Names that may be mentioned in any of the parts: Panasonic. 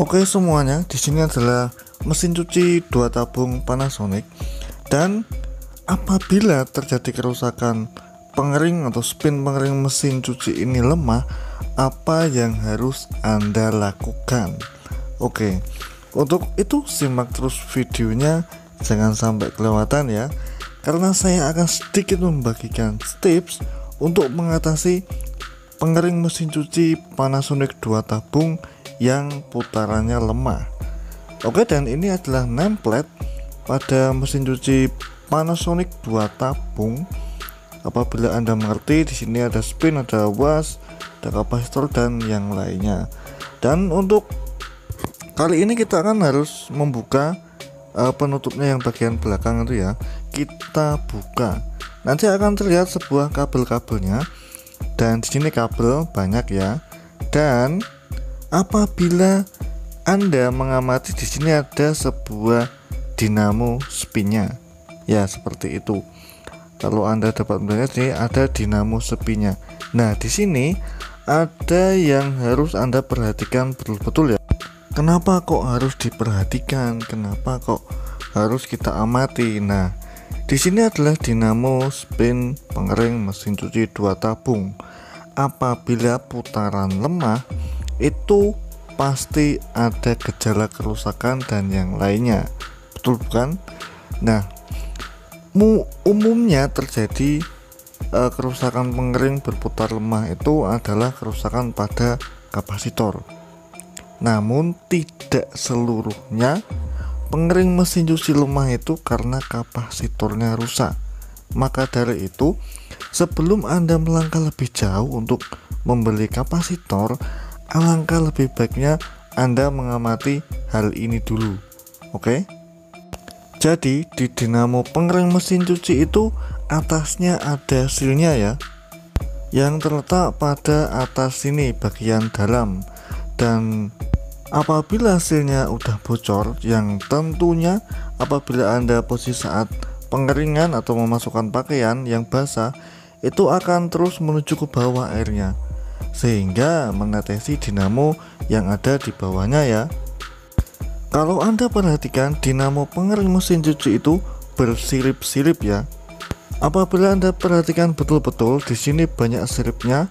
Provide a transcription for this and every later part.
Oke semuanya, di sini adalah mesin cuci 2 tabung Panasonic, dan apabila terjadi kerusakan pengering atau spin pengering mesin cuci ini lemah, apa yang harus Anda lakukan? Oke, untuk itu simak terus videonya, jangan sampai kelewatan ya, karena saya akan sedikit membagikan tips untuk mengatasi pengering mesin cuci Panasonic 2 tabung yang putarannya lemah. Oke, dan ini adalah nameplate pada mesin cuci Panasonic 2 tabung. Apabila Anda mengerti, di sini ada spin, ada was, ada kapasitor dan yang lainnya. Dan untuk kali ini kita akan harus membuka penutupnya yang bagian belakang itu ya. Kita buka. Nanti akan terlihat sebuah kabel-kabelnya. Dan di sini kabel banyak ya. Dan apabila Anda mengamati, di sini ada sebuah dinamo spinnya. Ya, seperti itu. Kalau Anda dapat melihat ini ada dinamo spinnya. Nah, di sini ada yang harus Anda perhatikan betul-betul ya. Kenapa kok harus diperhatikan? Kenapa kok harus kita amati? Nah, di sini adalah dinamo spin pengering mesin cuci 2 tabung. Apabila putaran lemah, itu pasti ada gejala kerusakan dan yang lainnya. Betul bukan? Nah, umumnya terjadi kerusakan pengering berputar lemah itu adalah kerusakan pada kapasitor. Namun tidak seluruhnya pengering mesin cuci lemah itu karena kapasitornya rusak. Maka dari itu, sebelum Anda melangkah lebih jauh untuk membeli kapasitor, alangkah lebih baiknya Anda mengamati hal ini dulu. Oke? Jadi di dinamo pengering mesin cuci itu atasnya ada sealnya ya, yang terletak pada atas sini bagian dalam. Dan apabila hasilnya udah bocor, yang tentunya apabila Anda posisi saat pengeringan atau memasukkan pakaian yang basah, itu akan terus menuju ke bawah airnya, sehingga menetesi dinamo yang ada di bawahnya ya. Kalau Anda perhatikan, dinamo pengering mesin cuci itu bersirip-sirip ya. Apabila Anda perhatikan betul-betul, di sini banyak siripnya,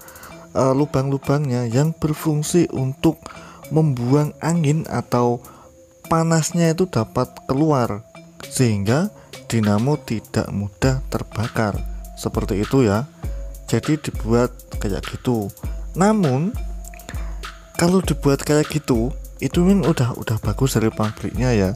lubang-lubangnya yang berfungsi untuk membuang angin atau panasnya itu dapat keluar, sehingga dinamo tidak mudah terbakar. Seperti itu ya. Jadi dibuat kayak gitu. Namun kalau dibuat kayak gitu, itu memang udah bagus dari pabriknya ya.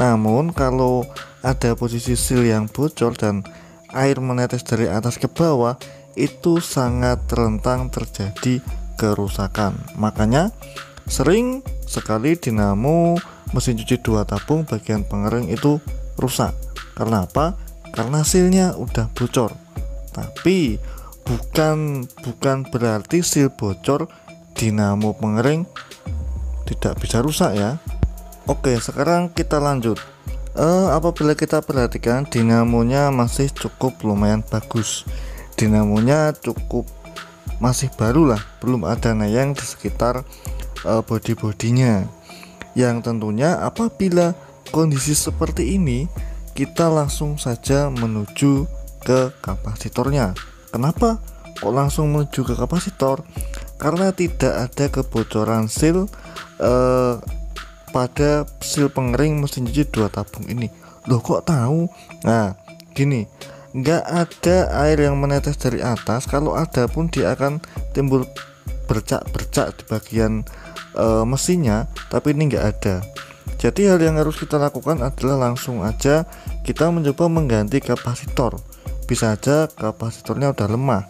Namun kalau ada posisi seal yang bocor dan air menetes dari atas ke bawah, itu sangat rentan terjadi kerusakan. Makanya sering sekali dinamo mesin cuci 2 tabung bagian pengering itu rusak. Karena apa? Karena sealnya udah bocor. Tapi bukan berarti seal bocor dinamo pengering tidak bisa rusak ya. Oke, sekarang kita lanjut. Apabila kita perhatikan, dinamonya masih cukup lumayan bagus. Dinamonya cukup masih baru lah, belum ada nayang di sekitar body-bodinya. Yang tentunya apabila kondisi seperti ini, kita langsung saja menuju ke kapasitornya. Kenapa kok langsung menuju ke kapasitor? Karena tidak ada kebocoran seal pada seal pengering mesin cuci 2 tabung ini. Loh, kok tahu? Nah, gini, nggak ada air yang menetes dari atas. Kalau ada pun dia akan timbul bercak-bercak di bagian mesinnya, tapi ini nggak ada. Jadi hal yang harus kita lakukan adalah langsung aja kita mencoba mengganti kapasitor. Bisa aja kapasitornya udah lemah,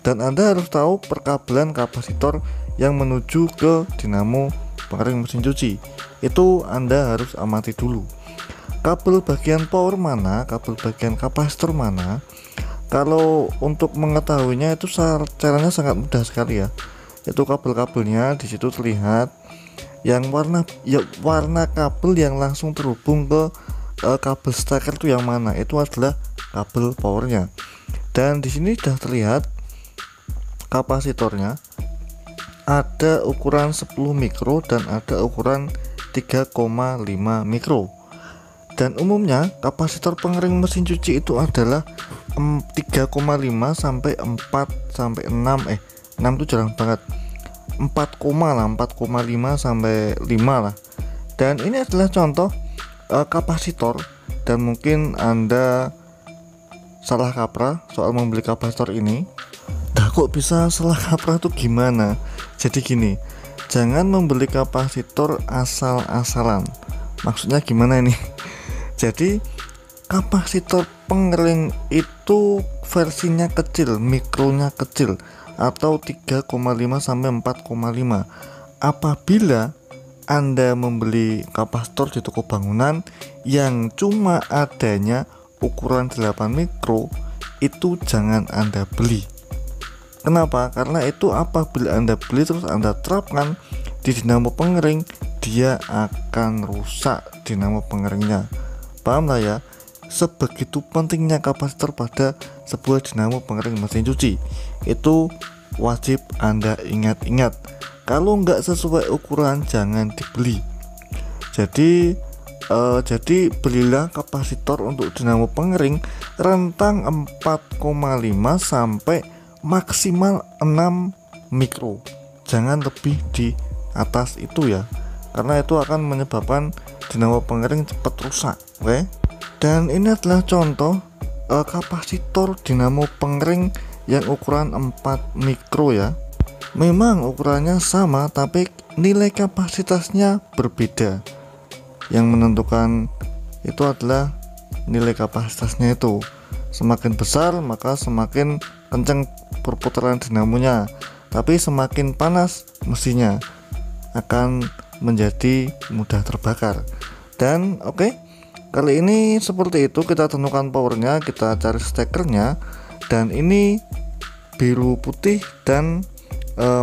dan Anda harus tahu perkabelan kapasitor yang menuju ke dinamo pengering mesin cuci itu Anda harus amati dulu. Kabel bagian power mana, kabel bagian kapasitor mana. Kalau untuk mengetahuinya itu caranya sangat mudah sekali ya. Itu kabel-kabelnya di situ terlihat yang warna kabel yang langsung terhubung ke kabel steker itu yang mana, itu adalah kabel powernya. Dan di sini sudah terlihat kapasitornya, ada ukuran 10 mikro dan ada ukuran 3,5 mikro. Dan umumnya kapasitor pengering mesin cuci itu adalah 3,5 sampai 4 sampai 6 6 itu jarang banget, 4,5 sampai 5 lah. Dan ini adalah contoh kapasitor, dan mungkin Anda salah kaprah soal membeli kapasitor ini. Nah, kok bisa salah kaprah tuh gimana? Jadi gini, jangan membeli kapasitor asal-asalan. Maksudnya gimana ini? Jadi kapasitor pengering itu versinya kecil, mikronya kecil, atau 3,5 sampai 4,5. Apabila Anda membeli kapasitor di toko bangunan yang cuma adanya ukuran 8 mikro, itu jangan Anda beli. Kenapa? Karena itu apabila Anda beli terus Anda terapkan di dinamo pengering, dia akan rusak dinamo pengeringnya. Paham lah ya? Sebegitu pentingnya kapasitor pada sebuah dinamo pengering mesin cuci, itu wajib Anda ingat-ingat. Kalau nggak sesuai ukuran jangan dibeli. Jadi belilah kapasitor untuk dinamo pengering rentang 4,5 sampai maksimal 6 mikro. Jangan lebih di atas itu ya, karena itu akan menyebabkan dinamo pengering cepat rusak. Oke? Dan ini adalah contoh kapasitor dinamo pengering yang ukuran 4 mikro ya. Memang ukurannya sama, tapi nilai kapasitasnya berbeda. Yang menentukan itu adalah nilai kapasitasnya itu. Semakin besar maka semakin kencang perputaran dinamonya, tapi semakin panas mesinnya akan menjadi mudah terbakar. Dan oke, kali ini seperti itu. Kita tentukan powernya, kita cari stekernya, dan ini biru putih dan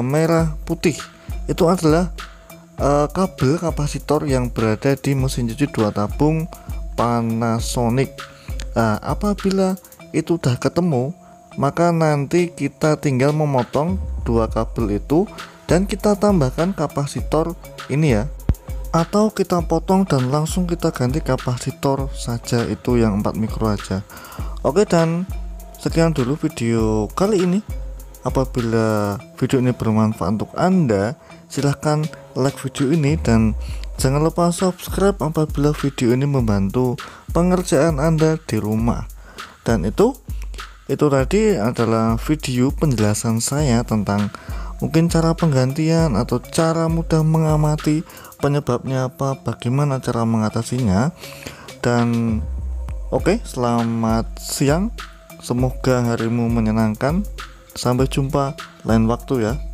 merah putih itu adalah kabel kapasitor yang berada di mesin cuci 2 tabung Panasonic. Nah, apabila itu sudah ketemu, maka nanti kita tinggal memotong dua kabel itu dan kita tambahkan kapasitor ini ya, atau kita potong dan langsung kita ganti kapasitor saja, itu yang 4 mikro aja. Oke, dan sekian dulu video kali ini. Apabila video ini bermanfaat untuk Anda, silahkan like video ini dan jangan lupa subscribe apabila video ini membantu pengerjaan Anda di rumah. Dan itu tadi adalah video penjelasan saya tentang mungkin cara penggantian atau cara mudah mengamati penyebabnya apa, bagaimana cara mengatasinya. Dan oke, selamat siang, semoga harimu menyenangkan. Sampai jumpa lain waktu ya.